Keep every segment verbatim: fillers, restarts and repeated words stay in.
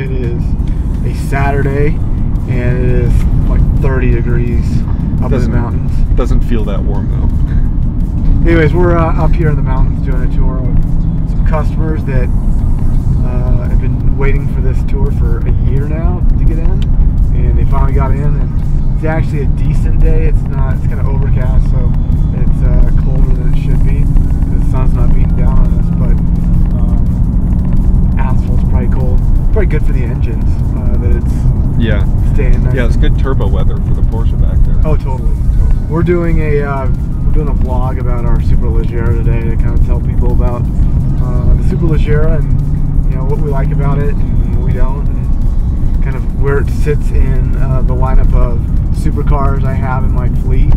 It is a Saturday and it is like thirty degrees up doesn't, in the mountains. Doesn't feel that warm though. Anyways, we're uh, up here in the mountains doing a tour with some customers that uh, have been waiting for this tour for a year now to get in, and they finally got in. And it's actually a decent day. It's not. It's kind of overcast, so it's uh, colder than it should be. The sun's not beating down on us, but um, asphalt's probably cold. Probably good for the engines uh, that it's yeah staying nice. Yeah, it's good turbo weather for the Porsche back there. Oh, totally. totally. We're doing a uh, we're doing a vlog about our Superleggera today to kind of tell people about uh, the Superleggera and you know what we like about it and we don't, and kind of where it sits in uh, the lineup of supercars I have in my fleet.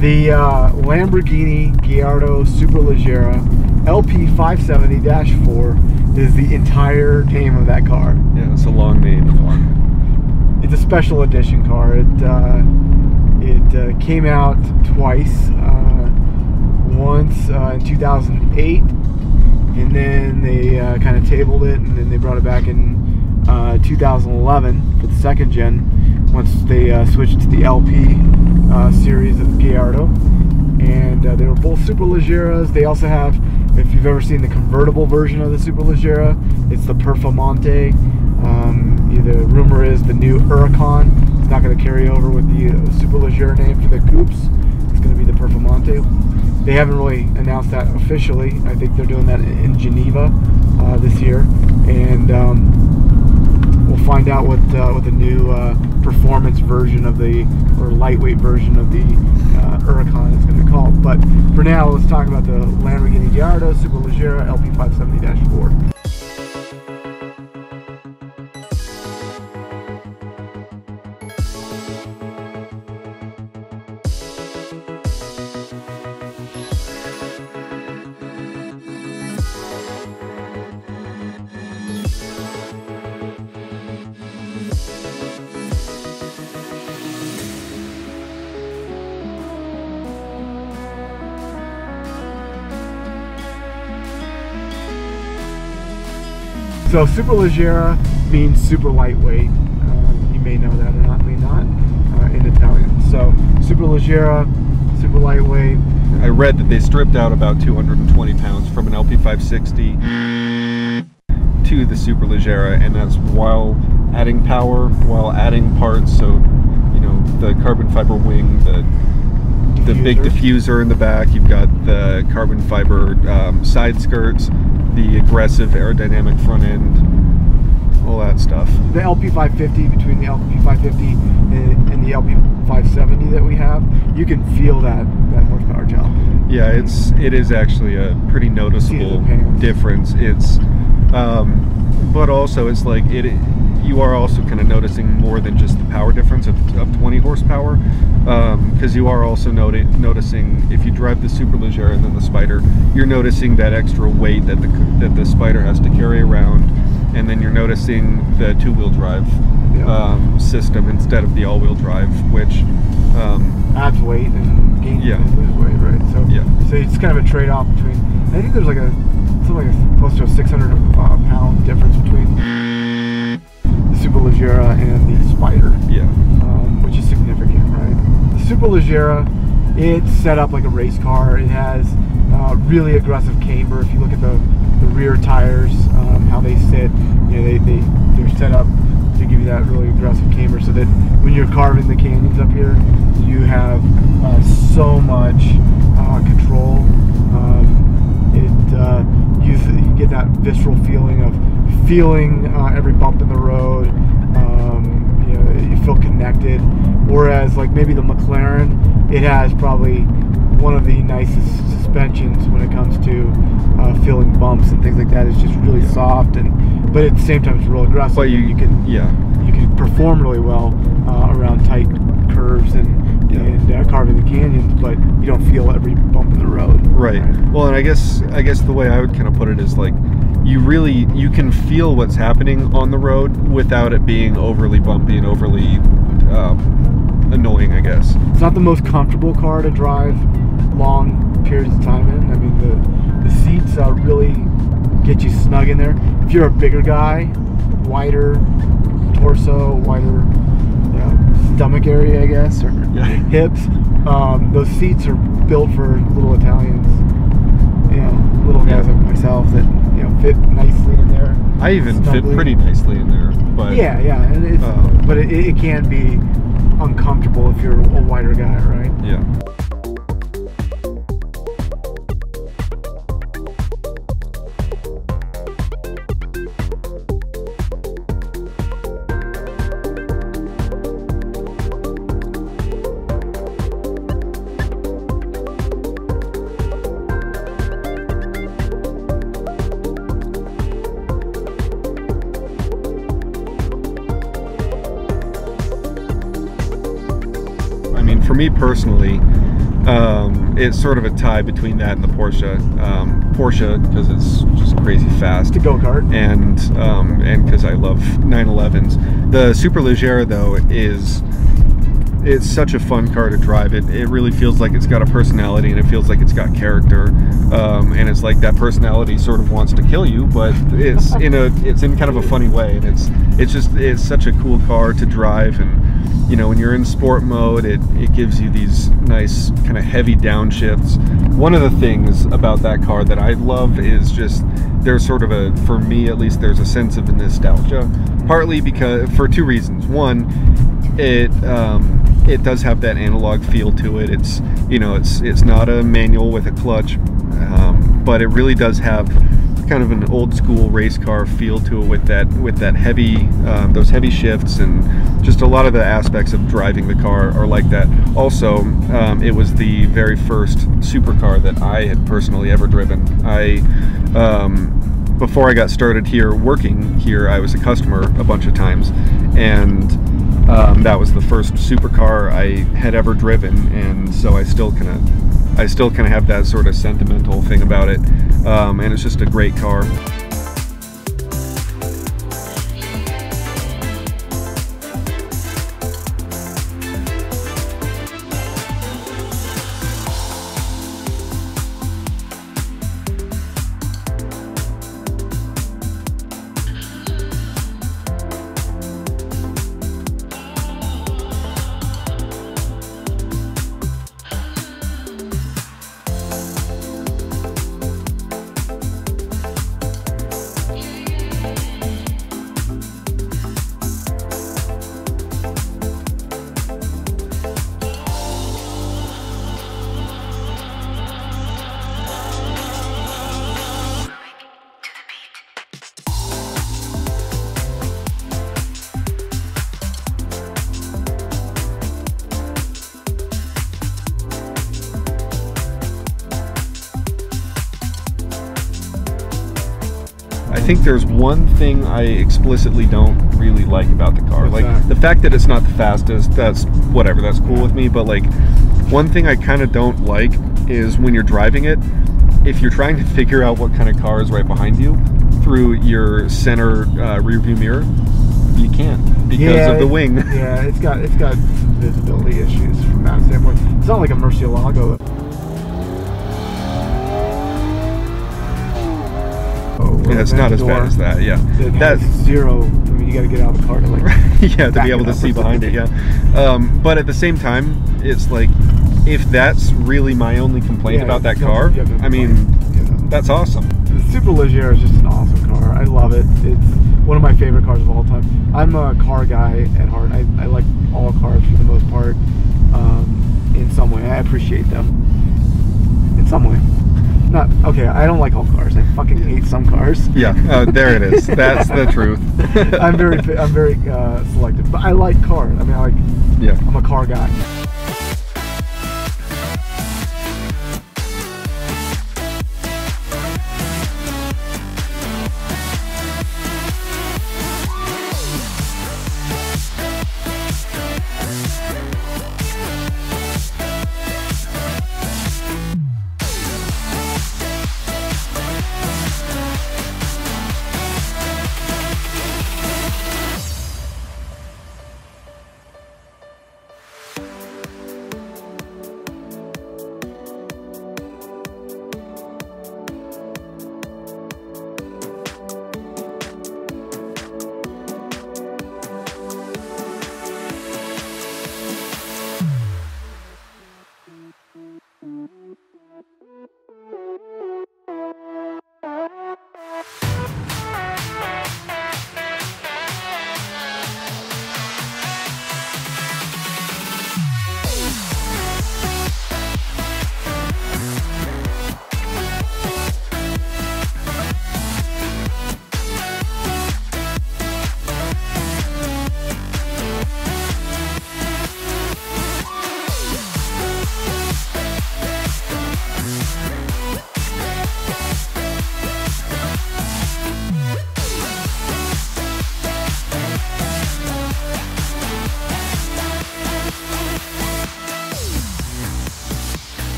The uh, Lamborghini Gallardo Superleggera L P five seventy dash four is the entire name of that car. Yeah, it's a long name. It's a special edition car. It uh, it uh, came out twice. Uh, once uh, in two thousand eight, and then they uh, kind of tabled it, and then they brought it back in uh, two thousand eleven for the second gen. Once they uh, switched to the L P. Uh, series of Gallardo, and uh, they were both Superleggeras. They also have, if you've ever seen the convertible version of the Superleggera, it's the Performante. Um, the rumor is the new Huracan. It's not going to carry over with the uh, Superleggera name for the coupes. It's going to be the Performante. They haven't really announced that officially. I think they're doing that in Geneva uh, this year, and um, we'll find out what uh, what the new uh, performance version of the, or lightweight version of the uh, Huracan is going to be called. But for now, let's talk about the Lamborghini Gallardo Superleggera L P five seventy dash four. So Superleggera means super lightweight. Uh, you may know that or not, may not, uh, in Italian. So Superleggera, super lightweight. I read that they stripped out about two hundred twenty pounds from an L P five sixty to the Superleggera, and that's while adding power, while adding parts. So, you know, the carbon fiber wing, the the diffuser. Big diffuser in the back. You've got the carbon fiber um, side skirts, the aggressive aerodynamic front end, all that stuff. The L P five fifty, between the L P five fifty and, and the L P five seventy that we have, you can feel that that horsepower gel. Yeah, it's it is actually a pretty noticeable difference. It's, um, but also it's like it. You are also kind of noticing more than just the power difference of, of twenty horsepower, because um, you are also noti noticing if you drive the Superleggera and then the Spyder, you're noticing that extra weight that the that the Spyder has to carry around, and then you're noticing the two-wheel drive yeah. um, system instead of the all-wheel drive, which um, adds weight and gains yeah. weight, right? So yeah, so it's kind of a trade-off between. I think there's like a something like a, close to a six hundred pound difference between Superleggera and the Spyder, yeah, um, which is significant, right? The Superleggera, it's set up like a race car. It has uh, really aggressive camber. If you look at the, the rear tires, um, how they sit, you know, they, they, they're set up to give you that really aggressive camber so that when you're carving the canyons up here, you have uh, so much uh, control. Um, it, uh, you, you get that visceral feeling of feeling uh, every bump in the road, um, you know, you feel connected. Whereas, like maybe the McLaren, it has probably one of the nicest suspensions when it comes to uh, feeling bumps and things like that. It's just really yeah. soft, and but at the same time, it's real aggressive. But you, you can, yeah, you can perform really well uh, around tight curves and yeah. and uh, carving the canyons, but you don't feel every bump in the road. Right. right. Well, and I guess I guess the way I would kind of put it is like, you really, you can feel what's happening on the road without it being overly bumpy and overly um, annoying, I guess. It's not the most comfortable car to drive long periods of time in. I mean, the, the seats uh, really get you snug in there. If you're a bigger guy, wider torso, wider you know, stomach area, I guess, or yeah. hips. Um, those seats are built for little Italians, you know, little guys yeah. like myself that you know fit nicely in there. I even stumbly. fit pretty nicely in there, but yeah, yeah. It, it's, uh, but it, it can be uncomfortable if you're a wider guy, right? Yeah. For me personally, um, it's sort of a tie between that and the Porsche. Um, Porsche because it's just crazy fast. The go-kart. And um, and because I love nine elevens. The Superleggera though is it's such a fun car to drive. It it really feels like it's got a personality and it feels like it's got character. Um, and it's like that personality sort of wants to kill you, but it's in a it's in kind of a funny way. And it's it's just it's such a cool car to drive. And you know, when you're in sport mode, it, it gives you these nice kind of heavy downshifts. One of the things about that car that I love is just there's sort of a, for me at least, there's a sense of nostalgia. Partly because, for two reasons. One, it um, it does have that analog feel to it. It's, you know, it's, it's not a manual with a clutch, um, but it really does have kind of an old school race car feel to it with that with that heavy um, those heavy shifts, and just a lot of the aspects of driving the car are like that. Also, um, it was the very first supercar that I had personally ever driven. I um, before I got started here working here, I was a customer a bunch of times, and um, that was the first supercar I had ever driven, and so I still kind of I still kind of have that sort of sentimental thing about it, um, and it's just a great car. I think there's one thing I explicitly don't really like about the car. What's like that? The fact that it's not the fastest, that's whatever, that's cool with me, but like one thing I kind of don't like is when you're driving it, if you're trying to figure out what kind of car is right behind you through your center uh, rear view mirror, you can't because yeah, of the wing. It, yeah, it's got it's got visibility issues from that standpoint. It's not like a Murcielago. Yeah, it's not as bad as that, yeah. That's zero. I mean, you got to get out of the car to like yeah to be able to see behind it, yeah. Um, but at the same time, it's like if that's really my only complaint yeah, about that car, I mean, yeah. that's awesome. The Superleggera is just an awesome car. I love it. It's one of my favorite cars of all time. I'm a car guy at heart. I, I like all cars for the most part. Um, in some way, I appreciate them. In some way. Not, okay, I don't like all cars. I fucking hate some cars. Yeah, uh, there it is. That's the truth. I'm very, I'm very uh, selective, but I like cars. I mean, I like. Yeah. I'm a car guy.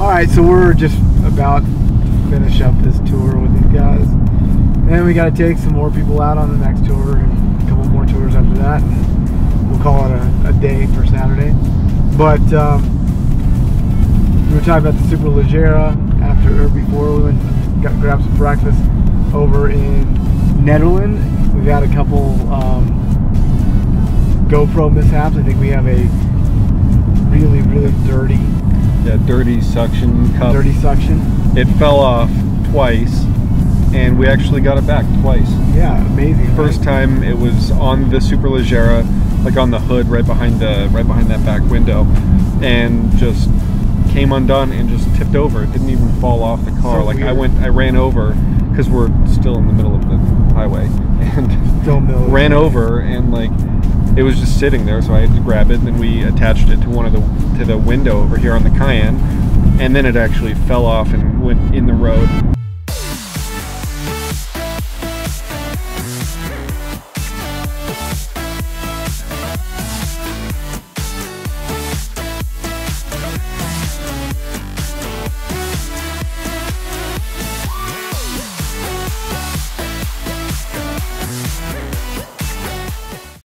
Alright, so we're just about to finish up this tour with these guys. And we got to take some more people out on the next tour and a couple more tours after that. And we'll call it a, a day for Saturday. But um, we were talking about the Superleggera after or before we went and got, grabbed some breakfast over in Nederland. We've had a couple um, GoPro mishaps. I think we have a really, really dirty... Yeah, dirty suction cup. Dirty suction. It fell off twice. And we actually got it back twice. Yeah, amazing. First right? time it was on the Superleggera, like on the hood, right behind the right behind that back window, and just came undone and just tipped over. It didn't even fall off the car. So like weird. I went, I ran over because we're still in the middle of the highway, and still middle ran over and like it was just sitting there. So I had to grab it, and then we attached it to one of the to the window over here on the Cayenne, and then it actually fell off and went in the road.